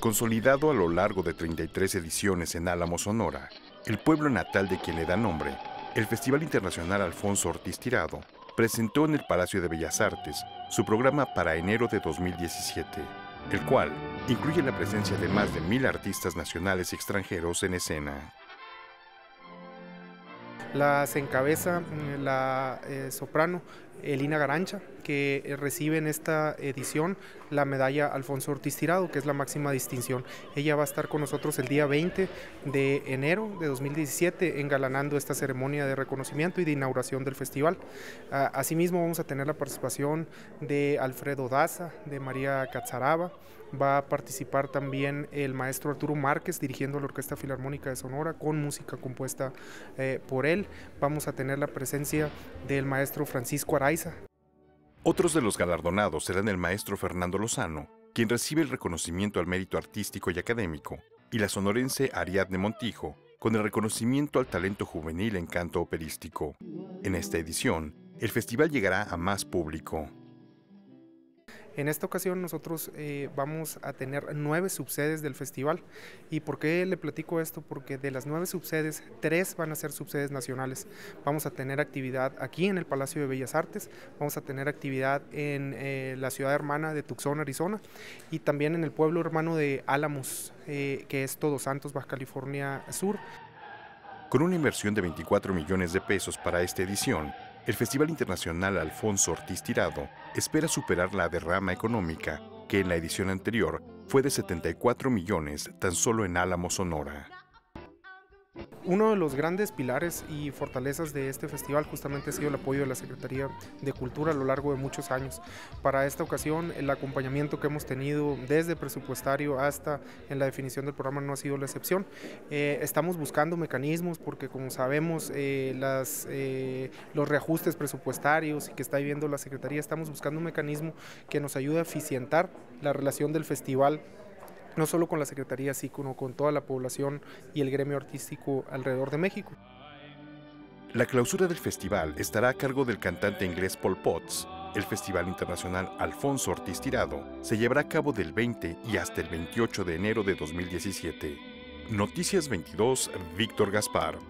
Consolidado a lo largo de 33 ediciones en Álamo, Sonora, el pueblo natal de quien le da nombre, el Festival Internacional Alfonso Ortiz Tirado presentó en el Palacio de Bellas Artes su programa para enero de 2017, el cual incluye la presencia de más de 1000 artistas nacionales y extranjeros en escena. Las encabeza la soprano Elina Garancha, que recibe en esta edición la medalla Alfonso Ortiz Tirado, que es la máxima distinción. Ella va a estar con nosotros el día 20 de enero de 2017 engalanando esta ceremonia de reconocimiento y de inauguración del festival. Asimismo vamos a tener la participación de Alfredo Daza, de María Cazaraba. Va a participar también el maestro Arturo Márquez dirigiendo la Orquesta Filarmónica de Sonora con música compuesta por él. Vamos a tener la presencia del maestro Francisco Araya. Otros de los galardonados serán el maestro Fernando Lozano, quien recibe el reconocimiento al mérito artístico y académico, y la sonorense Ariadne Montijo, con el reconocimiento al talento juvenil en canto operístico. En esta edición, el festival llegará a más público. En esta ocasión nosotros vamos a tener 9 subsedes del festival. ¿Y por qué le platico esto? Porque de las 9 subsedes, 3 van a ser subsedes nacionales. Vamos a tener actividad aquí en el Palacio de Bellas Artes, vamos a tener actividad en la ciudad hermana de Tucson, Arizona, y también en el pueblo hermano de Álamos, que es Todos Santos, Baja California Sur. Con una inversión de 24 millones de pesos para esta edición, el Festival Internacional Alfonso Ortiz Tirado espera superar la derrama económica que en la edición anterior fue de 74 millones tan solo en Álamo, Sonora. Uno de los grandes pilares y fortalezas de este festival justamente ha sido el apoyo de la Secretaría de Cultura a lo largo de muchos años. Para esta ocasión, el acompañamiento que hemos tenido desde presupuestario hasta en la definición del programa no ha sido la excepción. Estamos buscando mecanismos porque, como sabemos, los reajustes presupuestarios que está viviendo la Secretaría, estamos buscando un mecanismo que nos ayude a eficientar la relación del festival no solo con la Secretaría, sino con toda la población y el gremio artístico alrededor de México. La clausura del festival estará a cargo del cantante inglés Paul Potts. El Festival Internacional Alfonso Ortiz Tirado se llevará a cabo del 20 y hasta el 28 de enero de 2017. Noticias 22, Víctor Gaspar.